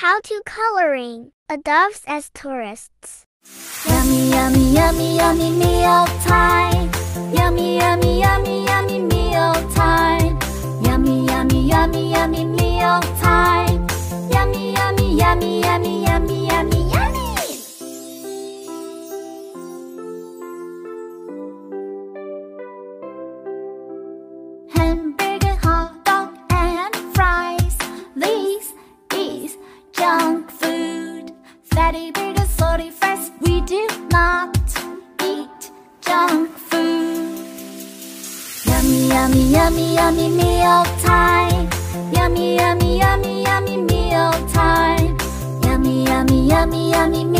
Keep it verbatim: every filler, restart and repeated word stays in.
how to coloring adults as tourists. Yummy, yummy, yummy, yummy meal time. Yummy, yummy, yummy, yummy meal time. Yummy, yummy, yummy, yummy meal time. Yummy, yummy, yummy, yummy, yummy, yummy, yummy. Hamburger, hot dog, and fries. This is junk food. Fatty burger, salty fries. We do not eat junk food. Yummy, yummy, yummy, yummy meal time. Yummy, yummy, yummy, yummy meal time. Yummy, yummy, yummy, yummy meal time.